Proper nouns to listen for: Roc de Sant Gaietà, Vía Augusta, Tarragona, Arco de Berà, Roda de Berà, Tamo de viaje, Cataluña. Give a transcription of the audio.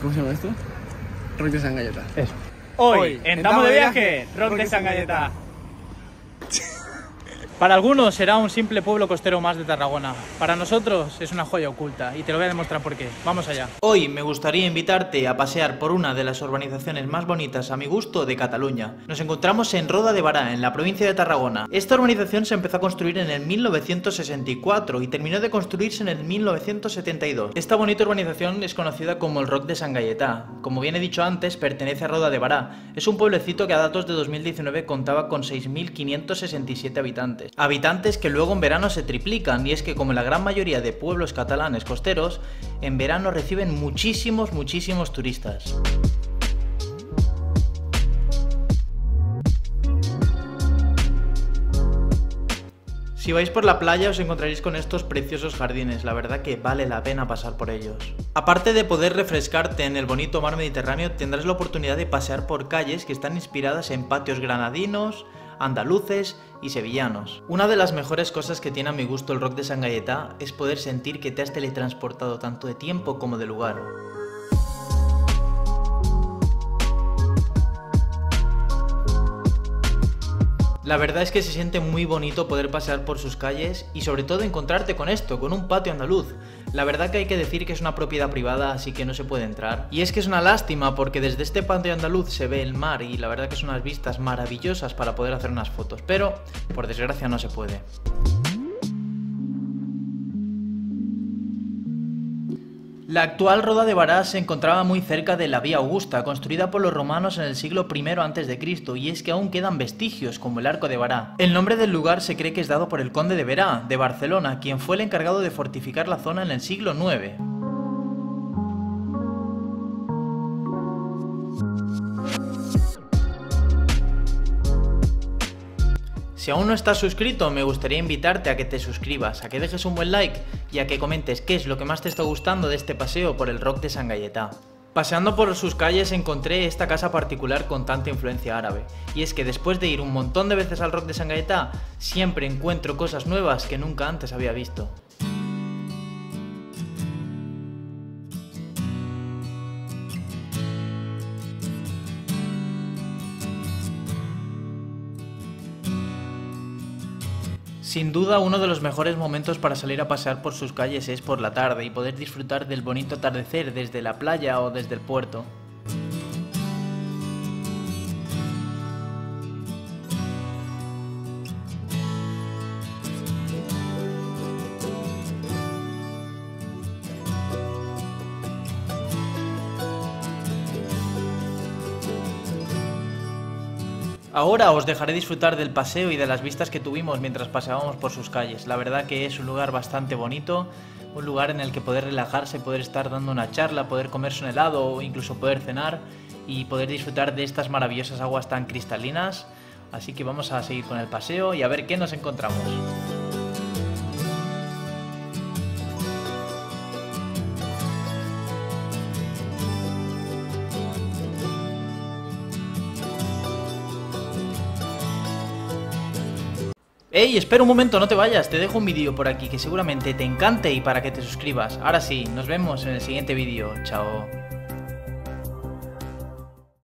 ¿Cómo se llama esto? Roc de Sant Gaietà. Eso. Hoy en Tamo de Viaje, Roc de Sant Gaietà. Para algunos será un simple pueblo costero más de Tarragona. Para nosotros es una joya oculta y te lo voy a demostrar por qué. Vamos allá. Hoy me gustaría invitarte a pasear por una de las urbanizaciones más bonitas a mi gusto de Cataluña. Nos encontramos en Roda de Berà, en la provincia de Tarragona. Esta urbanización se empezó a construir en el 1964 y terminó de construirse en el 1972. Esta bonita urbanización es conocida como el Roc de Sant Gaietà. Como bien he dicho antes, pertenece a Roda de Berà. Es un pueblecito que a datos de 2019 contaba con 6.567 habitantes. Habitantes que luego en verano se triplican, y es que como la gran mayoría de pueblos catalanes costeros, en verano reciben muchísimos turistas. Si vais por la playa os encontraréis con estos preciosos jardines, la verdad que vale la pena pasar por ellos. Aparte de poder refrescarte en el bonito mar Mediterráneo, tendrás la oportunidad de pasear por calles que están inspiradas en patios granadinos, andaluces y sevillanos. Una de las mejores cosas que tiene a mi gusto el Roc de Sant Gaietà es poder sentir que te has teletransportado tanto de tiempo como de lugar. La verdad es que se siente muy bonito poder pasear por sus calles y sobre todo encontrarte con esto, con un patio andaluz. La verdad que hay que decir que es una propiedad privada, así que no se puede entrar. Y es que es una lástima porque desde este patio andaluz se ve el mar y la verdad que son unas vistas maravillosas para poder hacer unas fotos, pero por desgracia no se puede. La actual Roda de Berà se encontraba muy cerca de la Vía Augusta, construida por los romanos en el siglo I a.C., y es que aún quedan vestigios, como el Arco de Berà. El nombre del lugar se cree que es dado por el conde de Berà, de Barcelona, quien fue el encargado de fortificar la zona en el siglo IX. Si aún no estás suscrito, me gustaría invitarte a que te suscribas, a que dejes un buen like y a que comentes qué es lo que más te está gustando de este paseo por el Roc de Sant Gaietà. Paseando por sus calles encontré esta casa particular con tanta influencia árabe, y es que después de ir un montón de veces al Roc de Sant Gaietà, siempre encuentro cosas nuevas que nunca antes había visto. Sin duda, uno de los mejores momentos para salir a pasear por sus calles es por la tarde y poder disfrutar del bonito atardecer desde la playa o desde el puerto. Ahora os dejaré disfrutar del paseo y de las vistas que tuvimos mientras paseábamos por sus calles. La verdad que es un lugar bastante bonito, un lugar en el que poder relajarse, poder estar dando una charla, poder comerse un helado o incluso poder cenar y poder disfrutar de estas maravillosas aguas tan cristalinas. Así que vamos a seguir con el paseo y a ver qué nos encontramos. ¡Ey! Espera un momento, no te vayas, te dejo un vídeo por aquí que seguramente te encante y para que te suscribas. Ahora sí, nos vemos en el siguiente vídeo. Chao.